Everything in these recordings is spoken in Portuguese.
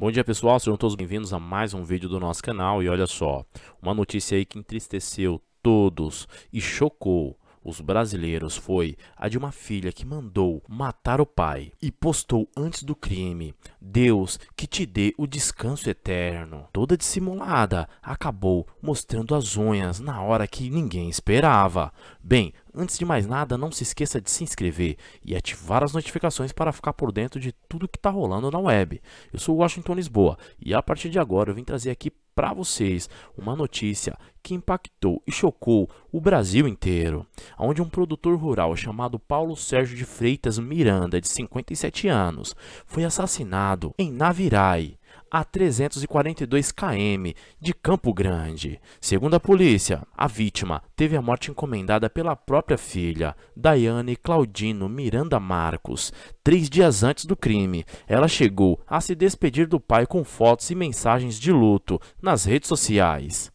Bom dia pessoal, sejam todos bem-vindos a mais um vídeo do nosso canal. E olha só, uma notícia aí que entristeceu todos e chocou os brasileiros foi a de uma filha que mandou matar o pai e postou antes do crime: Deus que te dê o descanso eterno. Toda dissimulada, acabou mostrando as unhas na hora que ninguém esperava. Bem, antes de mais nada, não se esqueça de se inscrever e ativar as notificações para ficar por dentro de tudo que está rolando na web. Eu sou o Washington Lisboa e a partir de agora eu vim trazer aqui para vocês uma notícia que impactou e chocou o Brasil inteiro, onde um produtor rural chamado Paulo Sérgio de Freitas Miranda, de 57 anos, foi assassinado em Naviraí, a 342 km de Campo Grande. Segundo a polícia, a vítima teve a morte encomendada pela própria filha, Daiane Claudino Miranda Marcos. 3 dias antes do crime, ela chegou a se despedir do pai com fotos e mensagens de luto nas redes sociais.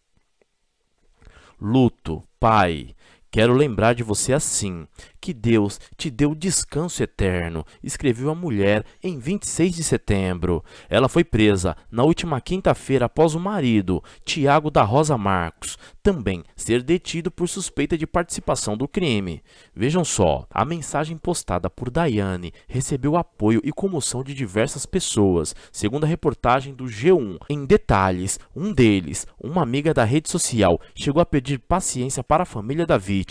Luto, pai. Quero lembrar de você assim, que Deus te deu descanso eterno, escreveu a mulher em 26 de setembro. Ela foi presa na última quinta-feira após o marido, Tiago da Rosa Marcos, também ser detido por suspeita de participação do crime. Vejam só, a mensagem postada por Daiane recebeu apoio e comoção de diversas pessoas, segundo a reportagem do G1. Em detalhes, um deles, uma amiga da rede social, chegou a pedir paciência para a família da vítima,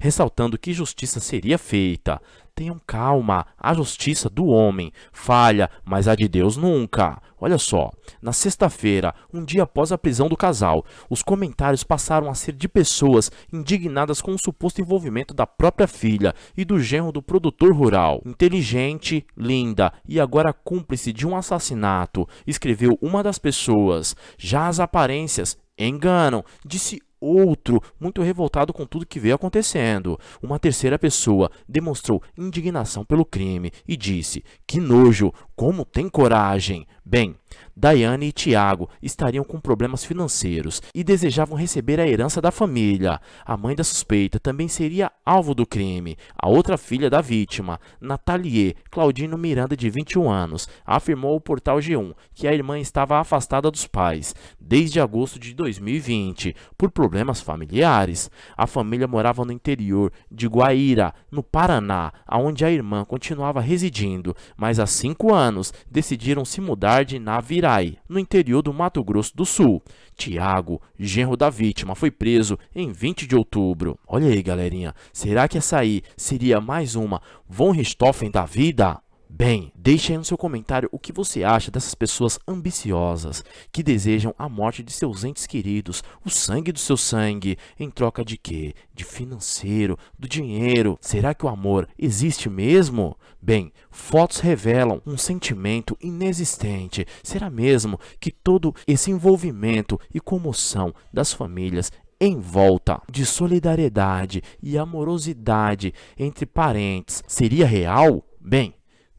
ressaltando que justiça seria feita. Tenham calma, a justiça do homem falha, mas a de Deus nunca. Olha só, na sexta-feira, um dia após a prisão do casal, os comentários passaram a ser de pessoas indignadas com o suposto envolvimento da própria filha e do genro do produtor rural. Inteligente, linda e agora cúmplice de um assassinato, escreveu uma das pessoas. Já as aparências enganam, disse outro, muito revoltado com tudo que veio acontecendo. Uma terceira pessoa demonstrou indignação pelo crime e disse: que nojo, como tem coragem. Bem, Daiane e Tiago estariam com problemas financeiros e desejavam receber a herança da família. A mãe da suspeita também seria alvo do crime. A outra filha da vítima, Natalie Claudino Miranda, de 21 anos, afirmou ao portal G1 que a irmã estava afastada dos pais desde agosto de 2020 por problemas familiares. A família morava no interior de Guaíra, no Paraná, onde a irmã continuava residindo, mas há 5 anos decidiram se mudar de Naviraí, no interior do Mato Grosso do Sul. Tiago, genro da vítima, foi preso em 20 de outubro. Olha aí, galerinha, será que essa aí seria mais uma Von Richthofen da vida? Bem, deixe aí no seu comentário o que você acha dessas pessoas ambiciosas que desejam a morte de seus entes queridos, o sangue do seu sangue, em troca de quê? De financeiro, do dinheiro. Será que o amor existe mesmo? Bem, fotos revelam um sentimento inexistente. Será mesmo que todo esse envolvimento e comoção das famílias em volta de solidariedade e amorosidade entre parentes seria real? Bem,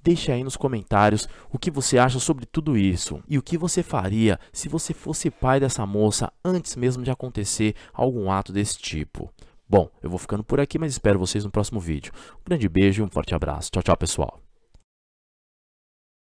deixe aí nos comentários o que você acha sobre tudo isso e o que você faria se você fosse pai dessa moça antes mesmo de acontecer algum ato desse tipo. Bom, eu vou ficando por aqui, mas espero vocês no próximo vídeo. Um grande beijo e um forte abraço. Tchau, tchau, pessoal.